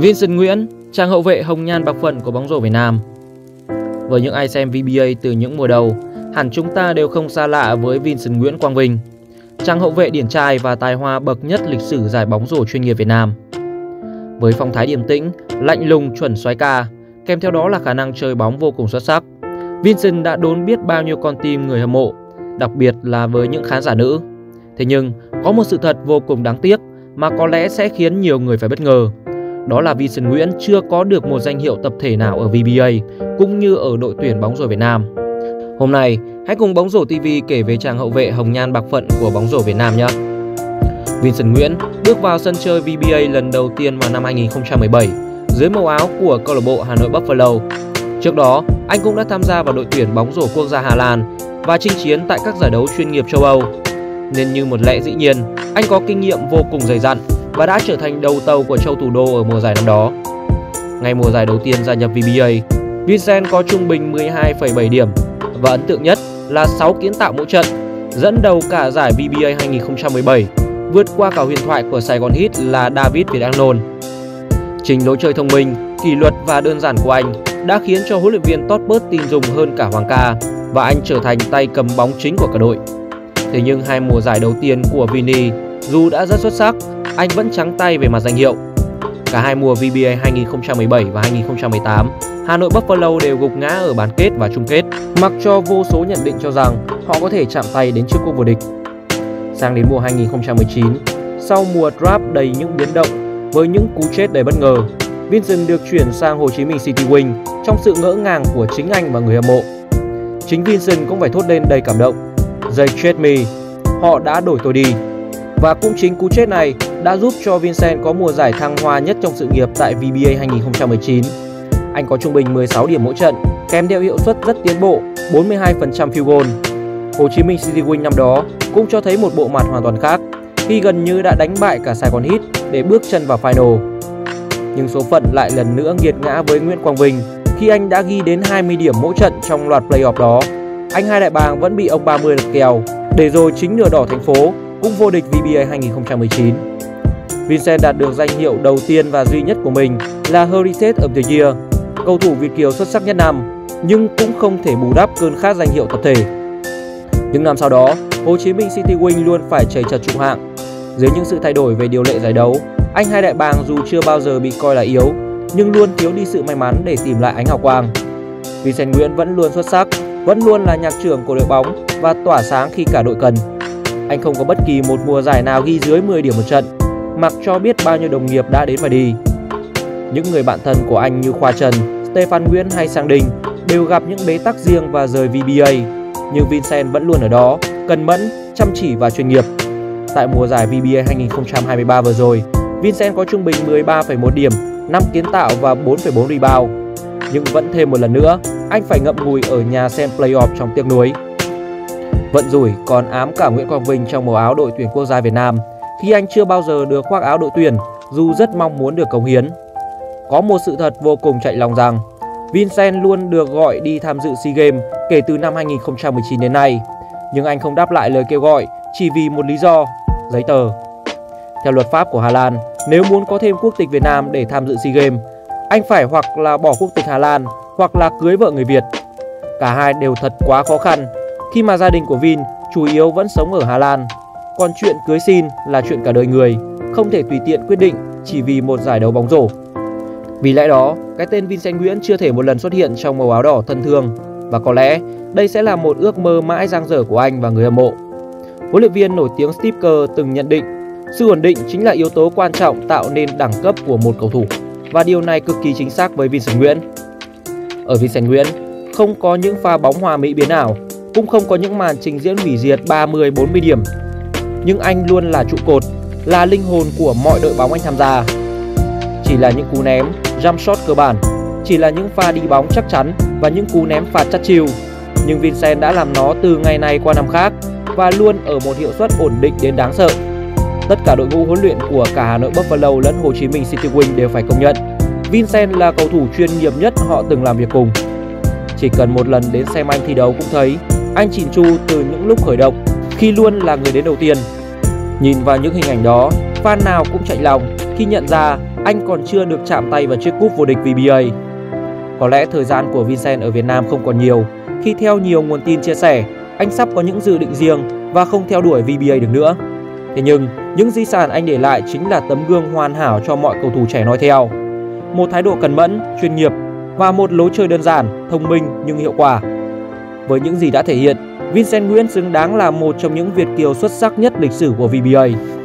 Vincent Nguyễn, chàng hậu vệ hồng nhan bạc phận của bóng rổ Việt Nam. Với những ai xem VBA từ những mùa đầu, hẳn chúng ta đều không xa lạ với Vincent Nguyễn Quang Vinh, chàng hậu vệ điển trai và tài hoa bậc nhất lịch sử giải bóng rổ chuyên nghiệp Việt Nam. Với phong thái điềm tĩnh, lạnh lùng, chuẩn soái ca, kèm theo đó là khả năng chơi bóng vô cùng xuất sắc, Vincent đã đốn biết bao nhiêu con tim người hâm mộ, đặc biệt là với những khán giả nữ. Thế nhưng, có một sự thật vô cùng đáng tiếc mà có lẽ sẽ khiến nhiều người phải bất ngờ. Đó là Vincent Nguyễn chưa có được một danh hiệu tập thể nào ở VBA cũng như ở đội tuyển bóng rổ Việt Nam. Hôm nay, hãy cùng Bóng Rổ TV kể về chàng hậu vệ hồng nhan bạc phận của bóng rổ Việt Nam nhé. Vincent Nguyễn bước vào sân chơi VBA lần đầu tiên vào năm 2017 dưới màu áo của câu lạc bộ Hà Nội Buffalo. Trước đó, anh cũng đã tham gia vào đội tuyển bóng rổ quốc gia Hà Lan và chinh chiến tại các giải đấu chuyên nghiệp châu Âu. Nên như một lẽ dĩ nhiên, anh có kinh nghiệm vô cùng dày dặn và đã trở thành đầu tàu của châu thủ đô ở mùa giải năm đó. Ngay mùa giải đầu tiên gia nhập VBA, Vincent có trung bình 12,7 điểm và ấn tượng nhất là 6 kiến tạo mỗi trận, dẫn đầu cả giải VBA 2017, vượt qua cả huyền thoại của Sài Gòn Heat là David Vietanlon. Chính lối chơi thông minh, kỷ luật và đơn giản của anh đã khiến cho huấn luyện viên Totbert tin dùng hơn cả Hoàng Ca và anh trở thành tay cầm bóng chính của cả đội. Thế nhưng hai mùa giải đầu tiên của Vinny, dù đã rất xuất sắc, anh vẫn trắng tay về mặt danh hiệu. Cả hai mùa VBA 2017 và 2018, Hà Nội Buffalo đều gục ngã ở bán kết và chung kết, mặc cho vô số nhận định cho rằng họ có thể chạm tay đến chiếc cúp vô địch. Sang đến mùa 2019, sau mùa draft đầy những biến động với những cú chết đầy bất ngờ, Vincent được chuyển sang Hồ Chí Minh City Wing trong sự ngỡ ngàng của chính anh và người hâm mộ. Chính Vincent cũng phải thốt lên đầy cảm động: "They trade me, họ đã đổi tôi đi." Và cũng chính cú chết này đã giúp cho Vincent có mùa giải thăng hoa nhất trong sự nghiệp tại VBA 2019. Anh có trung bình 16 điểm mỗi trận, kèm theo hiệu suất rất tiến bộ, 42% field goal. Hồ Chí Minh City Wing năm đó cũng cho thấy một bộ mặt hoàn toàn khác khi gần như đã đánh bại cả Sài Gòn Heat để bước chân vào final. Nhưng số phận lại lần nữa nghiệt ngã với Nguyễn Quang Vinh khi anh đã ghi đến 20 điểm mỗi trận trong loạt playoff đó. Anh hai đại bàng vẫn bị ông 30 lật kèo, để rồi chính nửa đỏ thành phố cũng vô địch VBA 2019. Vincent đạt được danh hiệu đầu tiên và duy nhất của mình là Heritage of the Year, cầu thủ Việt Kiều xuất sắc nhất năm, nhưng cũng không thể bù đắp cơn khát danh hiệu tập thể. Những năm sau đó, Hồ Chí Minh City Wing luôn phải chầy chật trụ hạng. Dưới những sự thay đổi về điều lệ giải đấu, anh hai đại bàng dù chưa bao giờ bị coi là yếu, nhưng luôn thiếu đi sự may mắn để tìm lại ánh hào quang. Vincent Nguyễn vẫn luôn xuất sắc, vẫn luôn là nhạc trưởng của đội bóng và tỏa sáng khi cả đội cần. Anh không có bất kỳ một mùa giải nào ghi dưới 10 điểm một trận, mặc cho biết bao nhiêu đồng nghiệp đã đến và đi. Những người bạn thân của anh như Khoa Trần, Stefan Nguyễn hay Sang Đình đều gặp những bế tắc riêng và rời VBA, nhưng Vincent vẫn luôn ở đó, cần mẫn, chăm chỉ và chuyên nghiệp. Tại mùa giải VBA 2023 vừa rồi, Vincent có trung bình 13,1 điểm, 5 kiến tạo và 4,4 rebound. Nhưng vẫn thêm một lần nữa, anh phải ngậm ngùi ở nhà xem playoff trong tiếc nuối. Vận rủi còn ám cả Nguyễn Quang Vinh trong màu áo đội tuyển quốc gia Việt Nam khi anh chưa bao giờ được khoác áo đội tuyển dù rất mong muốn được cống hiến. Có một sự thật vô cùng chạy lòng rằng Vincent luôn được gọi đi tham dự SEA Games kể từ năm 2019 đến nay, nhưng anh không đáp lại lời kêu gọi chỉ vì một lý do: giấy tờ. Theo luật pháp của Hà Lan, nếu muốn có thêm quốc tịch Việt Nam để tham dự SEA Games, anh phải hoặc là bỏ quốc tịch Hà Lan hoặc là cưới vợ người Việt. Cả hai đều thật quá khó khăn khi mà gia đình của Vin chủ yếu vẫn sống ở Hà Lan. Còn chuyện cưới xin là chuyện cả đời người, không thể tùy tiện quyết định chỉ vì một giải đấu bóng rổ. Vì lẽ đó, cái tên Vincent Nguyễn chưa thể một lần xuất hiện trong màu áo đỏ thân thương, và có lẽ đây sẽ là một ước mơ mãi dang dở của anh và người hâm mộ. Huấn luyện viên nổi tiếng Steve Kerr từng nhận định, sự ổn định chính là yếu tố quan trọng tạo nên đẳng cấp của một cầu thủ, và điều này cực kỳ chính xác với Vincent Nguyễn. Ở Vincent Nguyễn, không có những pha bóng hoa mỹ biến ảo, cũng không có những màn trình diễn hủy diệt 30-40 điểm. Nhưng anh luôn là trụ cột, là linh hồn của mọi đội bóng anh tham gia. Chỉ là những cú ném, jump shot cơ bản, chỉ là những pha đi bóng chắc chắn và những cú ném phạt chắt chiu. Nhưng Vincent đã làm nó từ ngày này qua năm khác và luôn ở một hiệu suất ổn định đến đáng sợ. Tất cả đội ngũ huấn luyện của cả Hà Nội Buffalo lẫn Hồ Chí Minh City Wing đều phải công nhận Vincent là cầu thủ chuyên nghiệp nhất họ từng làm việc cùng. Chỉ cần một lần đến xem anh thi đấu cũng thấy anh chỉn chu từ những lúc khởi động, khi luôn là người đến đầu tiên. Nhìn vào những hình ảnh đó, fan nào cũng chạy lòng khi nhận ra anh còn chưa được chạm tay vào chiếc cúp vô địch VBA. Có lẽ thời gian của Vincent ở Việt Nam không còn nhiều, khi theo nhiều nguồn tin chia sẻ, anh sắp có những dự định riêng và không theo đuổi VBA được nữa. Thế nhưng, những di sản anh để lại chính là tấm gương hoàn hảo cho mọi cầu thủ trẻ nói theo. Một thái độ cẩn mẫn, chuyên nghiệp và một lối chơi đơn giản, thông minh nhưng hiệu quả. Với những gì đã thể hiện, Vincent Nguyễn xứng đáng là một trong những Việt kiều xuất sắc nhất lịch sử của VBA.